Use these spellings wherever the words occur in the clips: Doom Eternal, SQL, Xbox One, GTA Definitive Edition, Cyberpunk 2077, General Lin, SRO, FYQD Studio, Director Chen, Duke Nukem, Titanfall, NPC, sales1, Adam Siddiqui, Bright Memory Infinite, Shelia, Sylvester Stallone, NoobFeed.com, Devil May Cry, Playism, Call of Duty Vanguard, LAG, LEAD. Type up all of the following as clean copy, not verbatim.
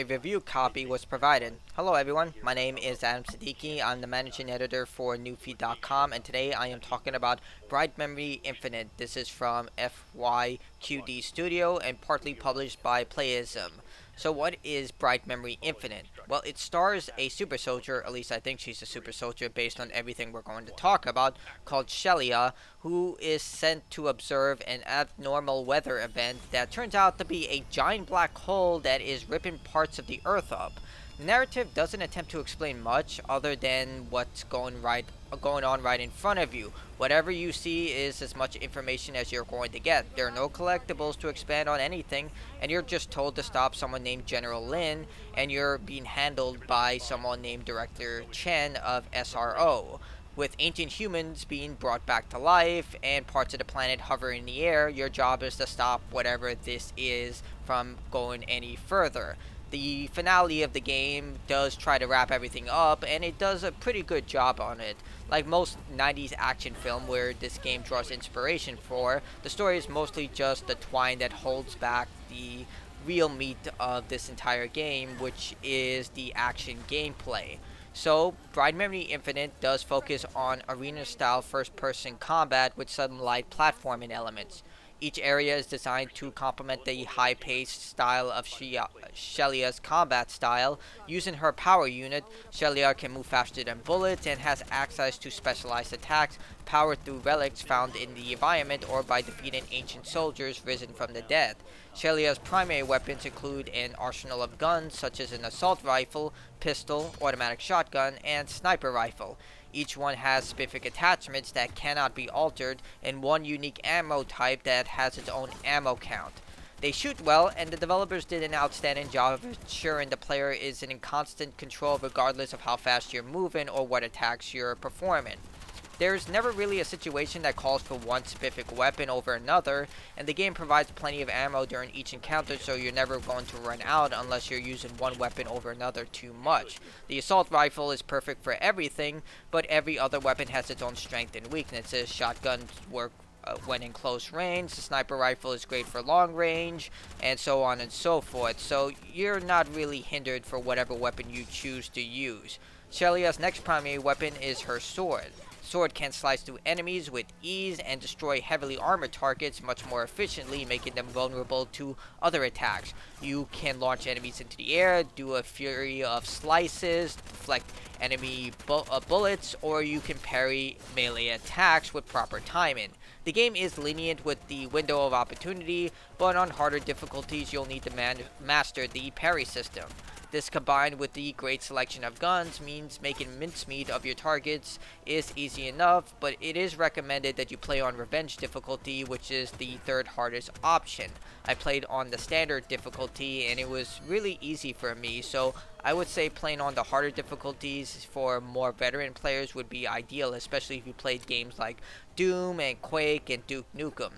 A review copy was provided. Hello everyone, my name is Adam Siddiqui. I'm the managing editor for NoobFeed.com, and today I am talking about Bright Memory Infinite. This is from FYQD Studio and partly published by Playism. So what is Bright Memory Infinite? Well, it stars a super soldier, at least I think she's a super soldier based on everything we're going to talk about, called Shelia, who is sent to observe an abnormal weather event that turns out to be a giant black hole that is ripping parts of the Earth up. The narrative doesn't attempt to explain much other than what's going on right in front of you. Whatever you see is as much information as you're going to get. There are no collectibles to expand on anything, and you're just told to stop someone named General Lin, and you're being handled by someone named Director Chen of SRO. With ancient humans being brought back to life and parts of the planet hovering in the air, your job is to stop whatever this is from going any further. The finale of the game does try to wrap everything up, and it does a pretty good job on it. Like most 90s action film where this game draws inspiration for, the story is mostly just the twine that holds back the real meat of this entire game, which is the action gameplay. So, Bright Memory Infinite does focus on arena-style first-person combat with sudden light platforming elements. Each area is designed to complement the high-paced style of Shelia's combat style. Using her power unit, Shelia can move faster than bullets and has access to specialized attacks powered through relics found in the environment or by defeating ancient soldiers risen from the dead. Shelia's primary weapons include an arsenal of guns such as an assault rifle, pistol, automatic shotgun, and sniper rifle. Each one has specific attachments that cannot be altered, and one unique ammo type that has its own ammo count. They shoot well, and the developers did an outstanding job of ensuring the player is in constant control regardless of how fast you're moving or what attacks you're performing. There's never really a situation that calls for one specific weapon over another, and the game provides plenty of ammo during each encounter, so you're never going to run out unless you're using one weapon over another too much. The assault rifle is perfect for everything, but every other weapon has its own strengths and weaknesses. Shotguns work when in close range, the sniper rifle is great for long range, and so on and so forth, so you're not really hindered for whatever weapon you choose to use. Shelia's next primary weapon is her sword. Sword can slice through enemies with ease and destroy heavily armored targets much more efficiently, making them vulnerable to other attacks. You can launch enemies into the air, do a fury of slices, deflect enemy bullets, or you can parry melee attacks with proper timing. The game is lenient with the window of opportunity, but on harder difficulties you'll need to master the parry system. This combined with the great selection of guns means making mincemeat of your targets is easy enough, but it is recommended that you play on revenge difficulty, which is the third hardest option. I played on the standard difficulty and it was really easy for me, so I would say playing on the harder difficulties for more veteran players would be ideal, especially if you played games like Doom and Quake and Duke Nukem.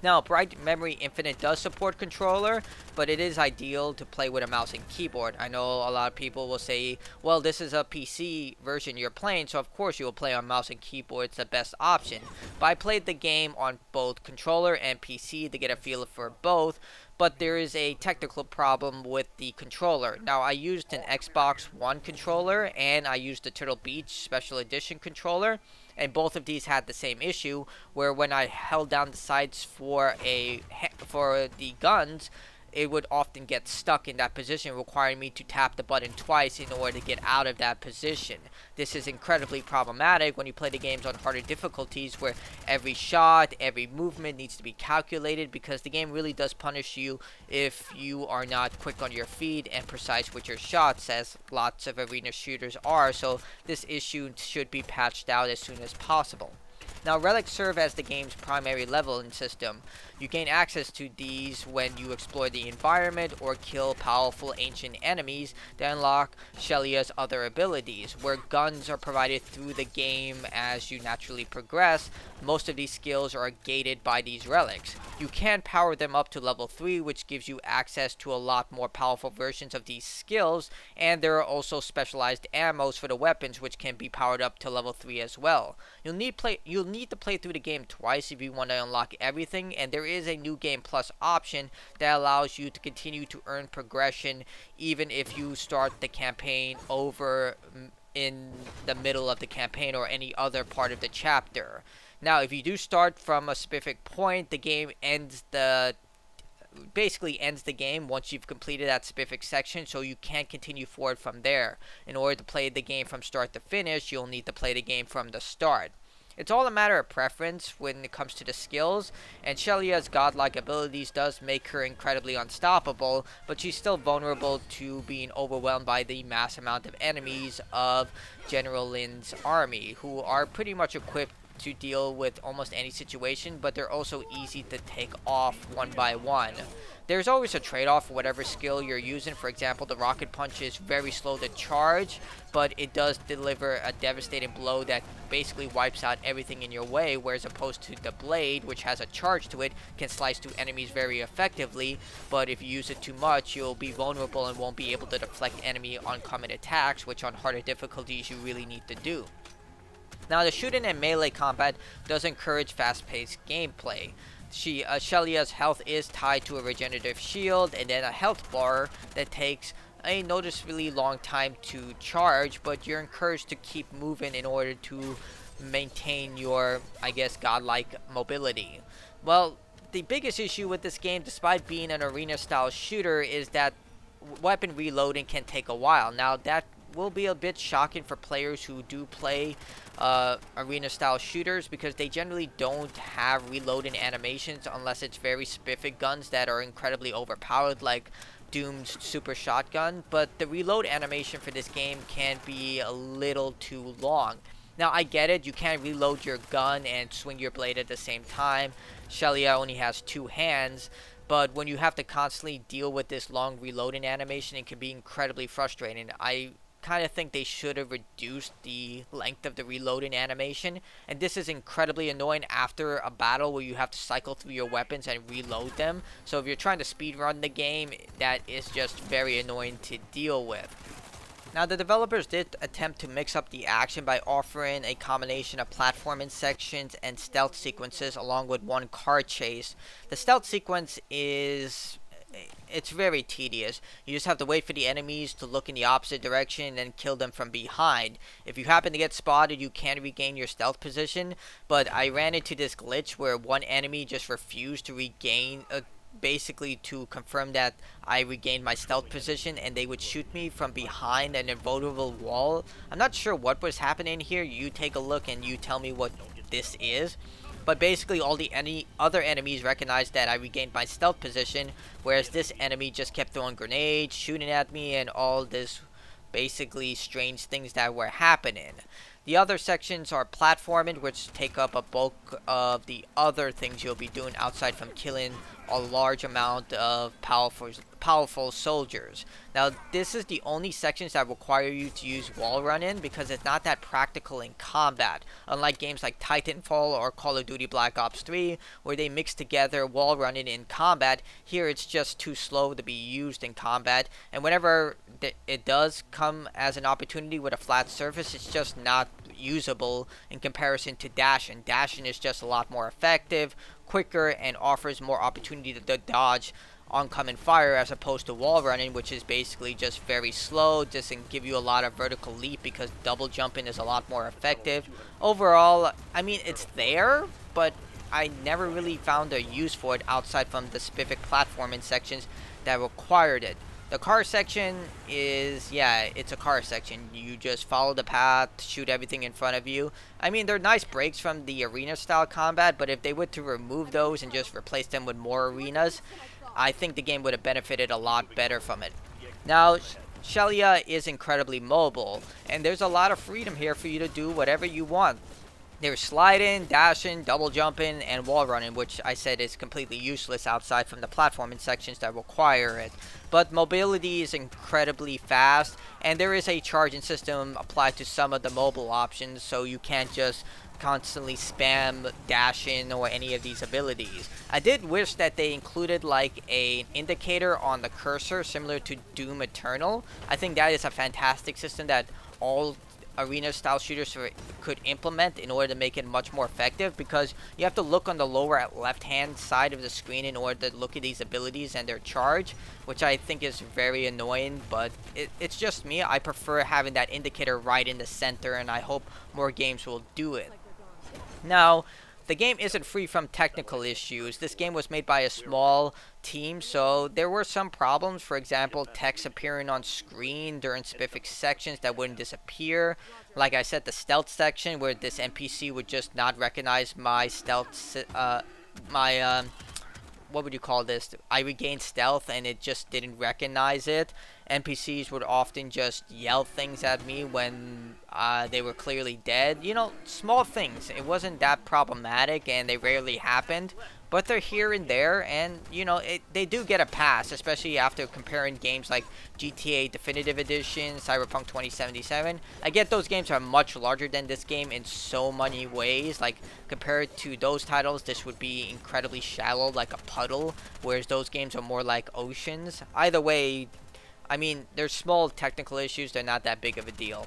Now, Bright Memory Infinite does support controller, but it is ideal to play with a mouse and keyboard. I know a lot of people will say, well, this is a PC version you're playing, so of course you will play on mouse and keyboard. It's the best option. But I played the game on both controller and PC to get a feel for both, but there is a technical problem with the controller. Now, I used an Xbox One controller, and I used the Turtle Beach Special Edition controller. And both of these had the same issue, where when I held down the sights for the guns, it would often get stuck in that position, requiring me to tap the button twice in order to get out of that position. This is incredibly problematic when you play the games on harder difficulties, where every shot, every movement needs to be calculated, because the game really does punish you if you are not quick on your feet and precise with your shots, as lots of arena shooters are, so this issue should be patched out as soon as possible. Now, relics serve as the game's primary leveling system. You gain access to these when you explore the environment or kill powerful ancient enemies that unlock Shelia's other abilities, where guns are provided through the game as you naturally progress. Most of these skills are gated by these relics. You can power them up to level 3, which gives you access to a lot more powerful versions of these skills, and there are also specialized ammos for the weapons, which can be powered up to level 3 as well. You'll need need to play through the game twice if you want to unlock everything, and there is a new game plus option that allows you to continue to earn progression even if you start the campaign over in the middle of the campaign or any other part of the chapter. Now, if you do start from a specific point, the game ends the basically ends the game once you've completed that specific section, so you can't continue forward from there. In order to play the game from start to finish, you'll need to play the game from the start. It's all a matter of preference when it comes to the skills, and Shelia's godlike abilities does make her incredibly unstoppable, but she's still vulnerable to being overwhelmed by the mass amount of enemies of General Lin's army, who are pretty much equipped to deal with almost any situation, but they're also easy to take off one by one. There's always a trade-off for whatever skill you're using. For example, the rocket punch is very slow to charge, but it does deliver a devastating blow that basically wipes out everything in your way, whereas opposed to the blade, which has a charge to it, can slice through enemies very effectively, but if you use it too much, you'll be vulnerable and won't be able to deflect enemy oncoming attacks, which on harder difficulties you really need to do. Now, the shooting and melee combat does encourage fast-paced gameplay. Shelia's health is tied to a regenerative shield and then a health bar that takes a noticeably long time to charge, but you're encouraged to keep moving in order to maintain your, I guess, godlike mobility. Well, the biggest issue with this game, despite being an arena-style shooter, is that weapon reloading can take a while. Now, that will be a bit shocking for players who do play arena style shooters, because they generally don't have reloading animations unless it's very specific guns that are incredibly overpowered, like Doom's super shotgun. But the reload animation for this game can be a little too long. Now, I get it, you can't reload your gun and swing your blade at the same time. Shelia only has two hands. But when you have to constantly deal with this long reloading animation, it can be incredibly frustrating. I kind of think they should have reduced the length of the reloading animation, and this is incredibly annoying after a battle where you have to cycle through your weapons and reload them. So if you're trying to speedrun the game, that is just very annoying to deal with. Now, the developers did attempt to mix up the action by offering a combination of platforming sections and stealth sequences along with one car chase. The stealth sequence is... it's very tedious. You just have to wait for the enemies to look in the opposite direction and then kill them from behind. If you happen to get spotted, you can regain your stealth position, but I ran into this glitch where one enemy just refused to regain... basically to confirm that I regained my stealth position, and they would shoot me from behind an invulnerable wall. I'm not sure what was happening here. You take a look and you tell me what this is. But basically all the other enemies recognized that I regained my stealth position, whereas this enemy just kept throwing grenades, shooting at me, and all this basically strange things that were happening. The other sections are platforming, which take up a bulk of the other things you'll be doing outside from killing a large amount of powerful soldiers. Now, this is the only sections that require you to use wall run-in, because it's not that practical in combat, unlike games like Titanfall or Call of Duty Black Ops 3, where they mix together wall run-in in combat. Here it's just too slow to be used in combat, and whenever it does come as an opportunity with a flat surface, it's just not usable in comparison to dashing. Dashing is just a lot more effective, quicker, and offers more opportunity to dodge oncoming fire, as opposed to wall running, which is basically just very slow, doesn't give you a lot of vertical leap, because double jumping is a lot more effective. Overall, I mean, it's there, but I never really found a use for it outside from the specific platforming sections that required it. The car section is, yeah, it's a car section. You just follow the path, shoot everything in front of you. I mean, they're nice breaks from the arena-style combat, but if they were to remove those and just replace them with more arenas, I think the game would have benefited a lot better from it. Now, Shelia is incredibly mobile, and there's a lot of freedom here for you to do whatever you want. There's sliding, dashing, double jumping, and wall running, which I said is completely useless outside from the platforming sections that require it. But mobility is incredibly fast, and there is a charging system applied to some of the mobile options, so you can't just constantly spam dashing or any of these abilities. I did wish that they included like an indicator on the cursor, similar to Doom Eternal. I think that is a fantastic system that all arena-style shooters could implement in order to make it much more effective, because you have to look on the lower left-hand side of the screen in order to look at these abilities and their charge, which I think is very annoying, but it's just me. I prefer having that indicator right in the center, and I hope more games will do it. Now, the game isn't free from technical issues. This game was made by a small team, so there were some problems. For example, text appearing on screen during specific sections that wouldn't disappear. Like I said, the stealth section where this NPC would just not recognize my stealth, what would you call this? I regained stealth and it just didn't recognize it. NPCs would often just yell things at me when they were clearly dead. You know, small things. It wasn't that problematic and they rarely happened, but they're here and there, and you know, they do get a pass, especially after comparing games like GTA Definitive Edition, Cyberpunk 2077. I get those games are much larger than this game in so many ways. Like, compared to those titles, this would be incredibly shallow, like a puddle, whereas those games are more like oceans. Either way, I mean, there's small technical issues, they're not that big of a deal.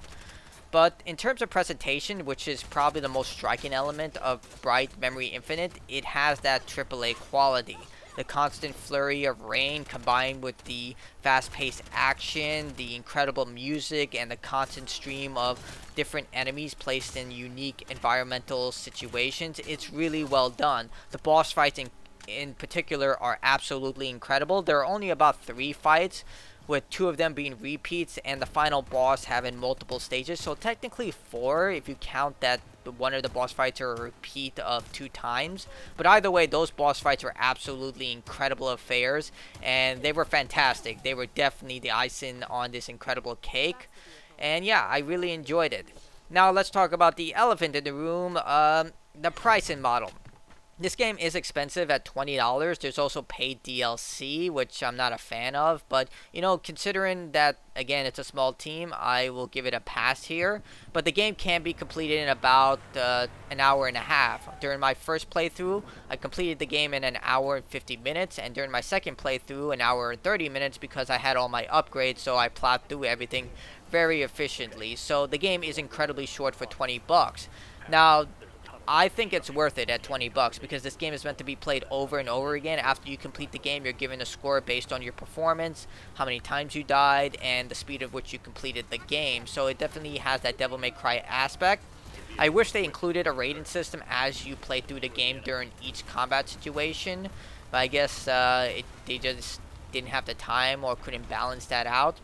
But in terms of presentation, which is probably the most striking element of Bright Memory Infinite, it has that AAA quality. The constant flurry of rain combined with the fast-paced action, the incredible music, and the constant stream of different enemies placed in unique environmental situations, it's really well done. The boss fights in particular are absolutely incredible. There are only about 3 fights, with 2 of them being repeats and the final boss having multiple stages. So technically 4 if you count that one of the boss fights are a repeat of 2 times. But either way, those boss fights were absolutely incredible affairs, and they were fantastic. They were definitely the icing on this incredible cake. And yeah, I really enjoyed it. Now let's talk about the elephant in the room, the pricing model. This game is expensive at $20. There's also paid DLC, which I'm not a fan of. But, you know, considering that, again, it's a small team, I will give it a pass here. But the game can be completed in about an hour and a half. During my first playthrough, I completed the game in an hour and 50 minutes. And during my second playthrough, an hour and 30 minutes, because I had all my upgrades, so I plowed through everything very efficiently. So the game is incredibly short for $20. Now, I think it's worth it at $20 because this game is meant to be played over and over again. After you complete the game, you're given a score based on your performance, how many times you died, and the speed at which you completed the game. So it definitely has that Devil May Cry aspect. I wish they included a rating system as you play through the game during each combat situation, but I guess they just didn't have the time or couldn't balance that out.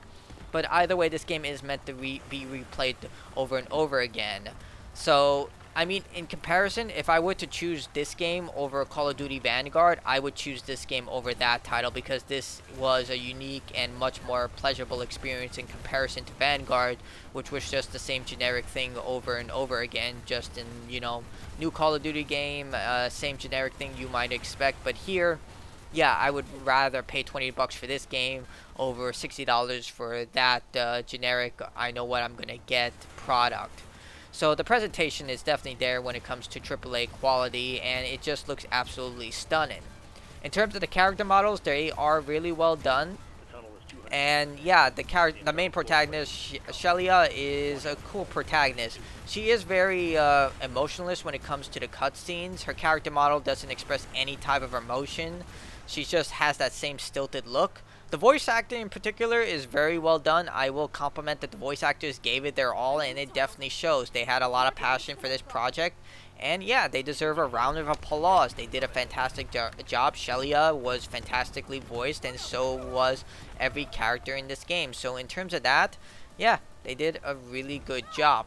But either way, this game is meant to be replayed over and over again. So, I mean, in comparison, if I were to choose this game over Call of Duty Vanguard, I would choose this game over that title, because this was a unique and much more pleasurable experience in comparison to Vanguard, which was just the same generic thing over and over again, just in, you know, new Call of Duty game, same generic thing you might expect. But here, yeah, I would rather pay $20 for this game over $60 for that generic, I know what I'm gonna get product. So the presentation is definitely there when it comes to AAA quality, and it just looks absolutely stunning. In terms of the character models, they are really well done. And yeah, the main protagonist, Shelia, is a cool protagonist. She is very emotionless when it comes to the cutscenes. Her character model doesn't express any type of emotion. She just has that same stilted look. The voice acting in particular is very well done. I will compliment that the voice actors gave it their all, and it definitely shows. They had a lot of passion for this project, and yeah, they deserve a round of applause. They did a fantastic job. Shelia was fantastically voiced, and so was every character in this game. So in terms of that, yeah, they did a really good job.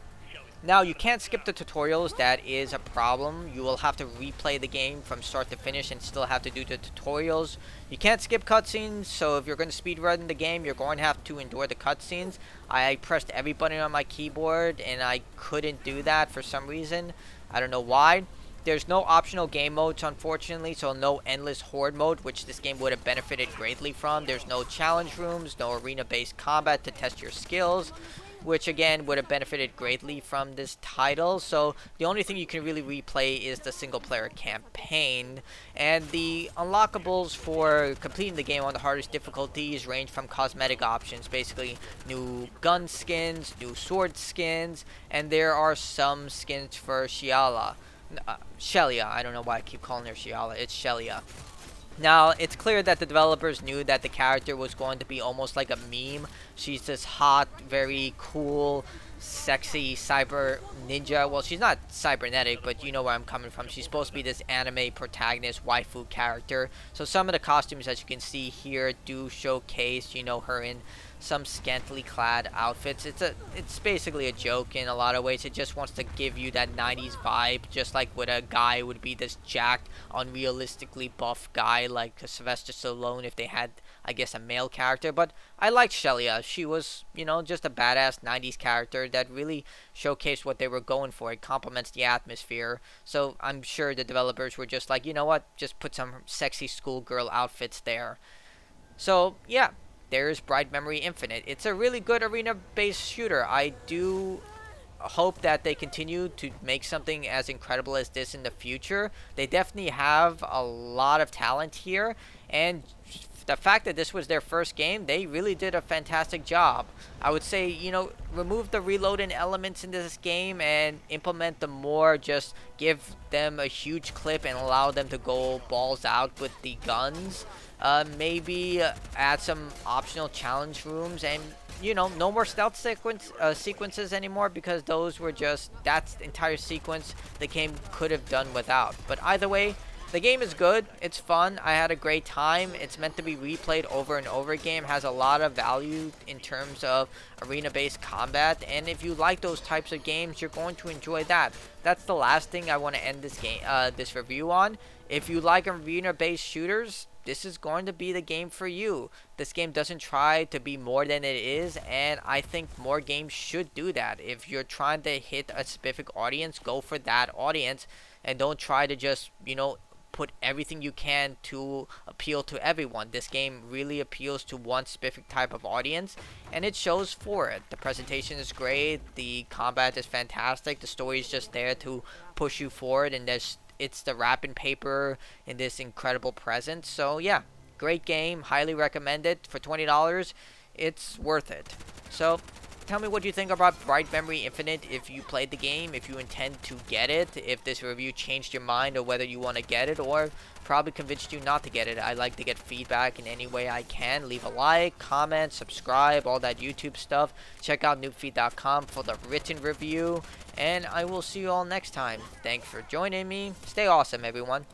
Now, you can't skip the tutorials. That is a problem. You will have to replay the game from start to finish and still have to do the tutorials. You can't skip cutscenes, so if you're going to speedrun the game, you're going to have to endure the cutscenes. I pressed every button on my keyboard, and I couldn't do that for some reason. I don't know why. There's no optional game modes, unfortunately, so no endless horde mode, which this game would have benefited greatly from. There's no challenge rooms, no arena-based combat to test your skills. which again would have benefited greatly from this title. So the only thing you can really replay is the single player campaign, and the unlockables for completing the game on the hardest difficulties range from cosmetic options, basically new gun skins, new sword skins, and there are some skins for Shelia. I don't know why I keep calling her Shelia, it's Shelia. Now, it's clear that the developers knew that the character was going to be almost like a meme. She's this hot, very cool, sexy cyber ninja. Well, she's not cybernetic, but you know where I'm coming from. She's supposed to be this anime protagonist, waifu character. So some of the costumes, as you can see here, do showcase, you know, her in some scantily clad outfits. It's basically a joke in a lot of ways. It just wants to give you that 90s vibe, just like what a guy would be, this jacked, unrealistically buff guy like Sylvester Stallone if they had, I guess, a male character. But I liked Shelia. She was, you know, just a badass 90s character that really showcased what they were going for. It complements the atmosphere. So I'm sure the developers were just like, you know what, just put some sexy schoolgirl outfits there. So yeah, there's Bright Memory Infinite. It's a really good arena-based shooter. I do hope that they continue to make something as incredible as this in the future. They definitely have a lot of talent here, and the fact that this was their first game, they really did a fantastic job. I would say, you know, remove the reloading elements in this game and implement them more. Just give them a huge clip and allow them to go balls out with the guns. Maybe add some optional challenge rooms, and, you know, no more stealth sequences anymore, because those were just, that's the entire sequence the game could have done without. But either way, the game is good, it's fun, I had a great time. It's meant to be replayed over and over again, has a lot of value in terms of arena-based combat, and if you like those types of games, you're going to enjoy that. That's the last thing I want to end this game, this review on. If you like arena-based shooters, this is going to be the game for you. This game doesn't try to be more than it is, and I think more games should do that. If you're trying to hit a specific audience, go for that audience, and don't try to just, you know, put everything you can to appeal to everyone. This game really appeals to one specific type of audience, and it shows for it. The presentation is great, the combat is fantastic, the story is just there to push you forward, and there's, it's the wrap in paper in this incredible present. So yeah, great game, highly recommend it. For $20, it's worth it. So tell me what you think about Bright Memory Infinite, if you played the game, if you intend to get it, if this review changed your mind, or whether you want to get it, or probably convinced you not to get it. I like to get feedback in any way I can. Leave a like, comment, subscribe, all that YouTube stuff. Check out NoobFeed.com for the written review, and I will see you all next time. Thanks for joining me. Stay awesome, everyone.